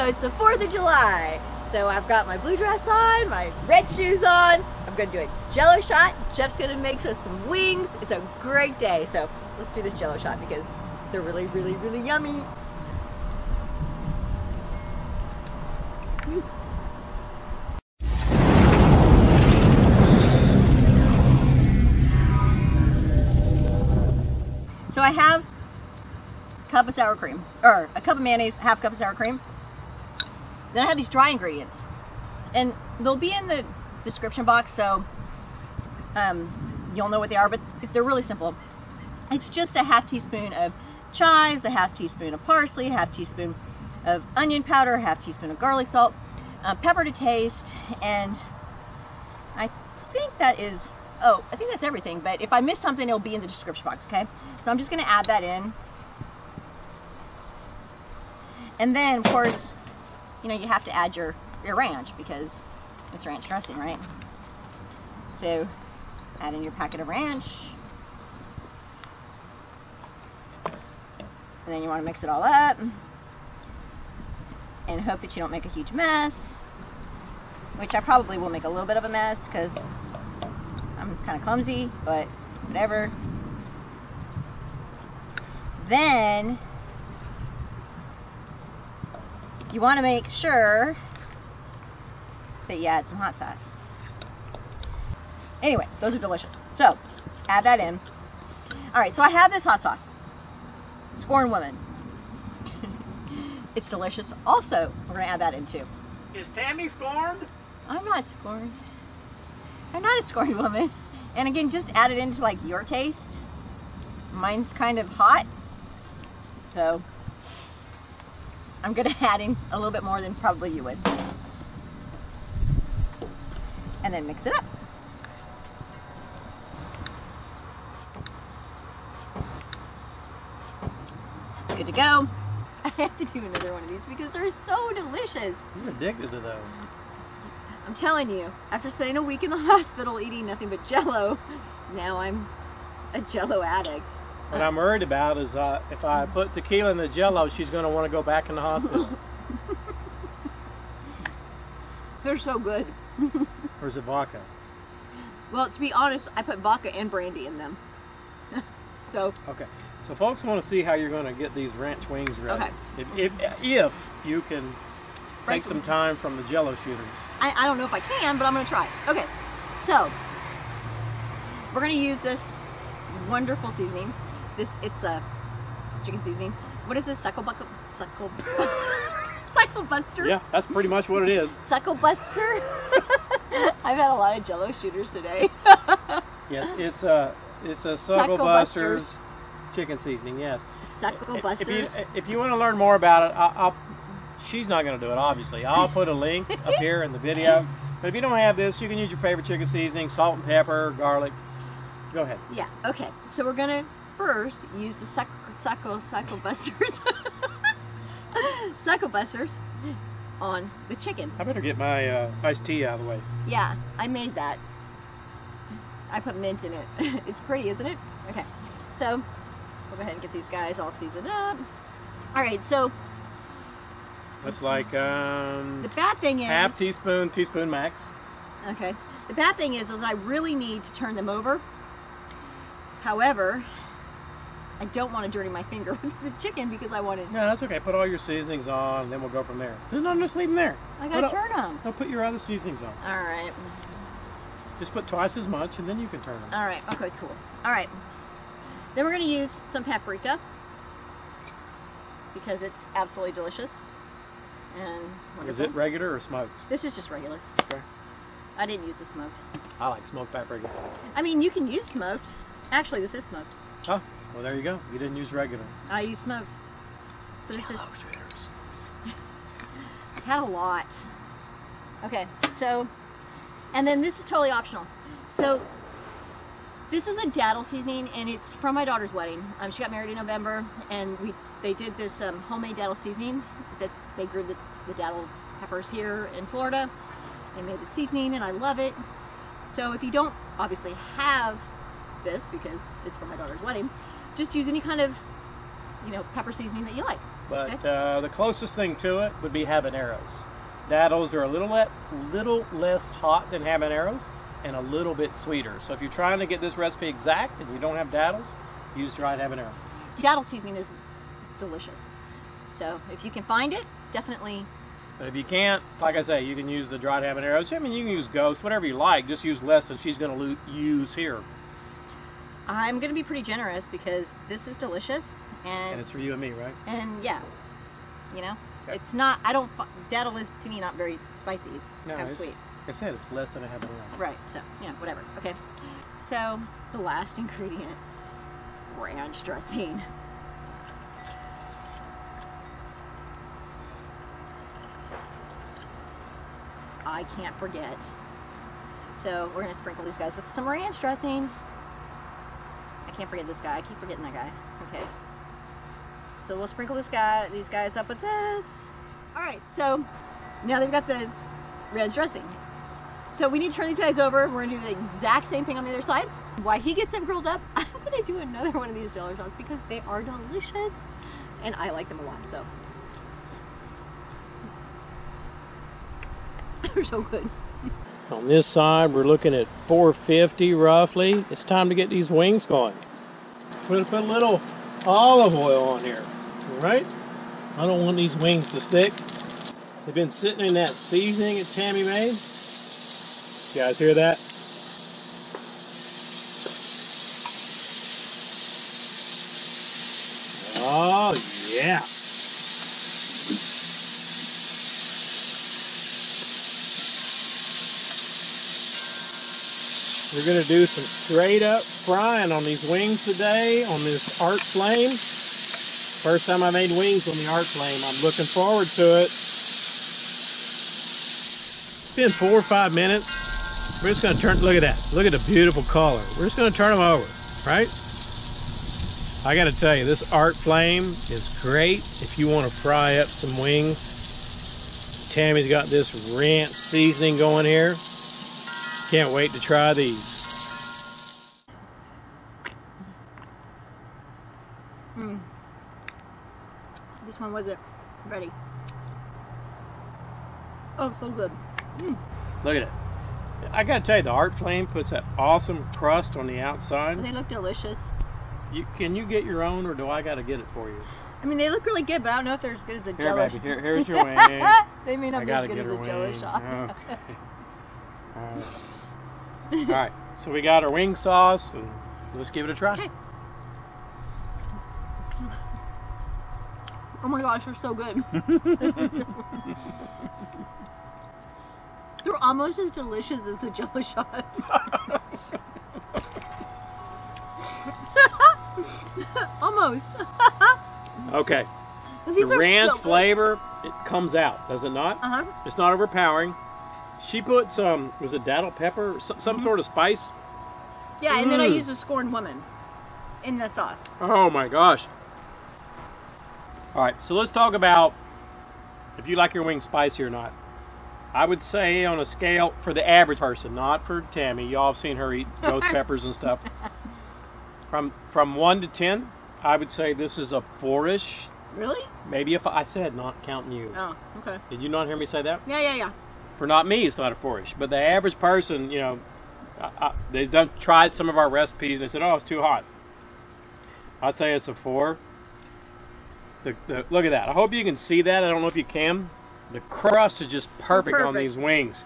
So it's the 4th of July. So I've got my blue dress on, my red shoes on. I'm gonna do a jello shot. Jeff's gonna make us some wings. It's a great day. So let's do this jello shot because they're really, really, really yummy. So I have a cup of sour cream, or a cup of mayonnaise, half cup of sour cream. Then I have these dry ingredients, and they'll be in the description box, so you'll know what they are, but they're really simple. It's just a half teaspoon of chives, a half teaspoon of parsley, a half teaspoon of onion powder, a half teaspoon of garlic salt, pepper to taste, and I think that is, oh, I think that's everything, but if I miss something, it'll be in the description box, okay? So I'm just gonna add that in. And then, of course, you know, you have to add your ranch because it's ranch dressing, right? So add in your packet of ranch. And then you wanna mix it all up and hope that you don't make a huge mess, which I probably will make a little bit of a mess because I'm kind of clumsy, but whatever. Then you want to make sure that you add some hot sauce. Anyway, those are delicious. So add that in. All right, so I have this hot sauce, Scorned Woman. It's delicious. Also, we're gonna add that in too. Is Tammy scorned? I'm not scorned. I'm not a scorned woman. And again, just add it into like your taste. Mine's kind of hot, so I'm gonna add in a little bit more than probably you would. And then mix it up. It's good to go. I have to do another one of these because they're so delicious. I'm addicted to those. I'm telling you, after spending a week in the hospital eating nothing but Jell-O, now I'm a Jell-O addict. What I'm worried about is if I put tequila in the Jell-O, she's going to want to go back in the hospital. They're so good. Where's the vodka? Well, to be honest, I put vodka and brandy in them. So. Okay. So folks want to see how you're going to get these ranch wings ready. Okay. If you can take some time from the Jell-O shooters. I don't know if I can, but I'm going to try. Okay, so we're going to use this wonderful seasoning. It's a chicken seasoning. What is this? SuckleBuster? Yeah, that's pretty much what it is. SuckleBuster. I've had a lot of Jell-O shooters today. Yes, it's a SuckleBuster's chicken seasoning. Yes. SuckleBuster. If you want to learn more about it, she's not going to do it, obviously. I'll put a link up here in the video. But if you don't have this, you can use your favorite chicken seasoning, salt and pepper, garlic. Go ahead. Yeah, okay. So we're going to first use the SuckleBusters on the chicken. I better get my iced tea out of the way. Yeah, I made that. I put mint in it. It's pretty, isn't it? Okay. So we'll go ahead and get these guys all seasoned up. All right, so that's like, the bad thing is half teaspoon, teaspoon max. Okay. The bad thing is I really need to turn them over. However, I don't want to dirty my finger with the chicken because I want it. No, that's okay. Put all your seasonings on, and then we'll go from there. No, I'm just leaving there. I gotta turn them. No, put your other seasonings on. All right. Just put twice as much, and then you can turn them. All right. Okay. Cool. All right. Then we're gonna use some paprika because it's absolutely delicious. And is it regular or smoked? This is just regular. Okay. I didn't use the smoked. I like smoked paprika. I mean, you can use smoked. Actually, this is smoked. Oh, well, there you go. You didn't use regular. I used smoked. So this is. I had a lot. Okay, so, and then this is totally optional. So this is a Datil seasoning, and it's from my daughter's wedding. She got married in November, and they did this homemade Datil seasoning that they grew the Datil peppers here in Florida. They made the seasoning, and I love it. So if you don't obviously have this because it's from my daughter's wedding, just use any kind of, you know, pepper seasoning that you like. But okay. The closest thing to it would be habaneros. Datils are a little less hot than habaneros and a little bit sweeter. So if you're trying to get this recipe exact and you don't have datils, use dried habanero. Datil seasoning is delicious. So if you can find it, definitely. But if you can't, like I say, you can use the dried habaneros. I mean, you can use ghosts, whatever you like. Just use less than she's going to use here. I'm going to be pretty generous because this is delicious. And it's for you and me, right? And yeah, you know, okay. It's not, I don't, datil is to me not very spicy. It's no, kind of sweet. I said it's less than a habanero. Right, so, you know, whatever. Okay. So, the last ingredient, ranch dressing. I can't forget. So, we're going to sprinkle these guys with some ranch dressing. I can't forget this guy. I keep forgetting that guy. Okay. So we'll sprinkle this guy, these guys up with this. All right, so now they've got the ranch dressing. So we need to turn these guys over. We're gonna do the exact same thing on the other side. While he gets them grilled up, I'm gonna do another one of these jello shots because they are delicious and I like them a lot, so. They're so good. On this side, we're looking at 450 roughly. It's time to get these wings going. We're gonna put a little olive oil on here. Right? I don't want these wings to stick. They've been sitting in that seasoning that Tammy made. You guys hear that? Oh, yeah. We're going to do some straight up frying on these wings today on this Arteflame. First time I made wings on the Arteflame. I'm looking forward to it. It's been 4 or 5 minutes. We're just gonna turn, look at that. Look at the beautiful color. We're just gonna turn them over, right? I gotta tell you, this Arteflame is great if you wanna fry up some wings. Tammy's got this ranch seasoning going here. Can't wait to try these. One wasn't ready. Oh, so good. Look at it. I gotta tell you, the Arteflame puts that awesome crust on the outside. They look delicious. Can you get your own, or do I gotta get it for you? I mean, they look really good, but I don't know if they're as good as the jello. Here's your wing. They may not be as good as a jello shot. Okay. All right, so we got our wing sauce, and let's give it a try. Okay. Oh my gosh, they're so good. They're almost as delicious as the jello shots. Almost. Okay. The ranch flavor, it comes out, does it not? Uh-huh. It's not overpowering. She put some, was it datil pepper? Some sort of spice? Yeah, and then I used a Scorned Woman in the sauce. Oh my gosh. All right, so let's talk about if you like your wings spicy or not. I would say on a scale for the average person, not for Tammy. Y'all have seen her eat ghost peppers and stuff. From 1 to 10, I would say this is a 4-ish. Really? Maybe if I said not counting you. Oh, okay. Did you not hear me say that? Yeah. For not me, it's not a 4-ish, but the average person, you know, they've tried some of our recipes and they said, oh, it's too hot. I'd say it's a 4. Look at that. I hope you can see that. I don't know if you can. The crust is just perfect on these wings.